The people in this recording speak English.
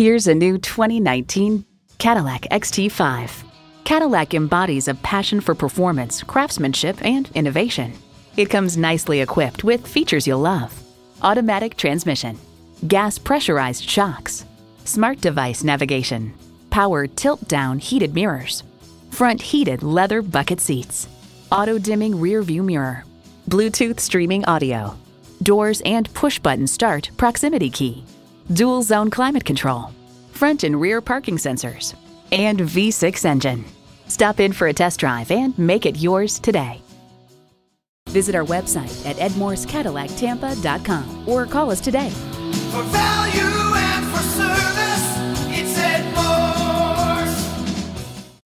Here's a new 2019 Cadillac XT5. Cadillac embodies a passion for performance, craftsmanship, and innovation. It comes nicely equipped with features you'll love: automatic transmission, gas pressurized shocks, smart device navigation, power tilt-down heated mirrors, front heated leather bucket seats, auto-dimming rear view mirror, Bluetooth streaming audio, doors and push-button start proximity key, dual zone climate control, front and rear parking sensors, and V6 engine. Stop in for a test drive and make it yours today. Visit our website at edmoorescadillactampa.com or call us today. For value and for service.